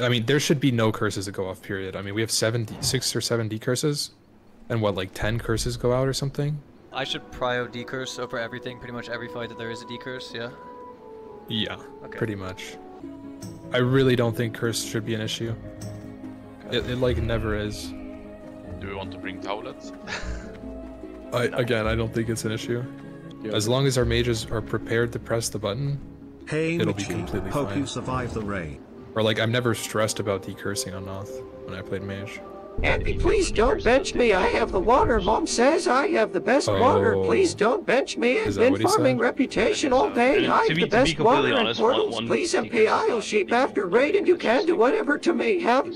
I mean, there should be no curses that go off, period. I mean, we have 6 or 7 decurses, and what, like 10 curses go out or something? I should prio decurse over everything, pretty much every fight that there is a decurse, yeah? Yeah, okay. Pretty much. I really don't think curse should be an issue. Okay. It like never is. Do we want to bring tablets? Again, I don't think it's an issue. Yep. As long as our mages are prepared to press the button, it'll be completely fine. Hope you survive the raid. Or like, I'm never stressed about decursing on Noth when I played mage. Happy, please don't bench me. I have the water. Mom says I have the best water. Please don't bench me. I've been farming reputation all day. I have the best water and portals. Please, MP, I'll sheep after raid, and you can do whatever to me. Have